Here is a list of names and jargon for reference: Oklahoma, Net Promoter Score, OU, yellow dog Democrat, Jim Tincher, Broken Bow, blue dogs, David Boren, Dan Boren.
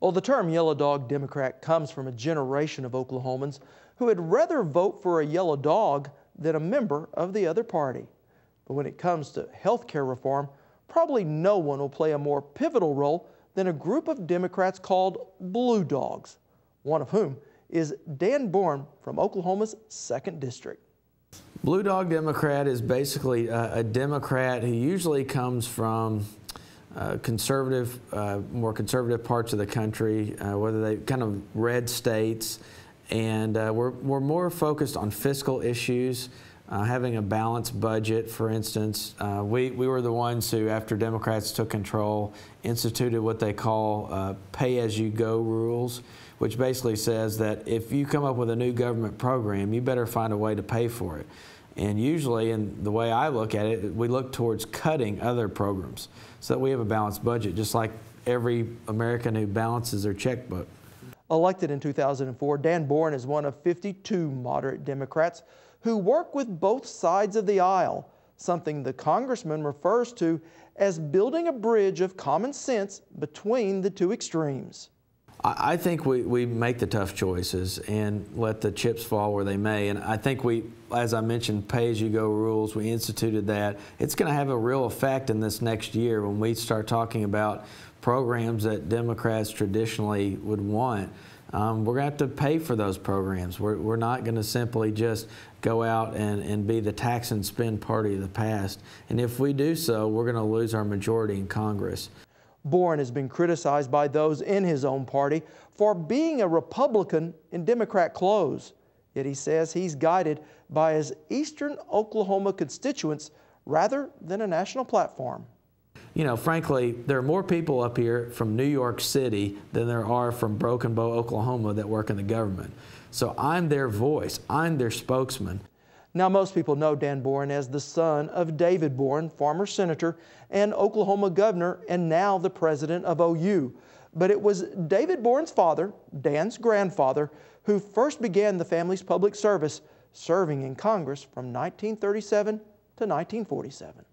Well, the term yellow dog Democrat comes from a generation of Oklahomans who would rather vote for a yellow dog than a member of the other party. But when it comes to health care reform, probably no one will play a more pivotal role than a group of Democrats called Blue Dogs, one of whom is Dan Boren from Oklahoma's 2nd District. Blue Dog Democrat is basically a Democrat who usually comes from conservative, more conservative parts of the country, whether they kind of red states, and we're more focused on fiscal issues, having a balanced budget, for instance. We were the ones who, after Democrats took control, instituted what they call pay-as-you-go rules, which basically says that if you come up with a new government program, you better find a way to pay for it. And usually, and the way I look at it, we look towards cutting other programs so that we have a balanced budget, just like every American who balances their checkbook. Elected in 2004, Dan Boren is one of 52 moderate Democrats who work with both sides of the aisle, something the congressman refers to as building a bridge of common sense between the two extremes. I think we make the tough choices and let the chips fall where they may. And I think we, as I mentioned, pay-as-you-go rules, we instituted that. It's going to have a real effect in this next year when we start talking about programs that Democrats traditionally would want. We're going to have to pay for those programs. We're not going to simply just go out and be the tax and spend party of the past. And if we do so, we're going to lose our majority in Congress. Boren has been criticized by those in his own party for being a Republican in Democrat clothes. Yet he says he's guided by his eastern Oklahoma constituents rather than a national platform. You know, frankly, there are more people up here from New York City than there are from Broken Bow, Oklahoma, that work in the government. So I'm their voice. I'm their spokesman. Now, most people know Dan Boren as the son of David Boren, former senator and Oklahoma governor, and now the president of OU. But it was David Boren's father, Dan's grandfather, who first began the family's public service, serving in Congress from 1937 to 1947.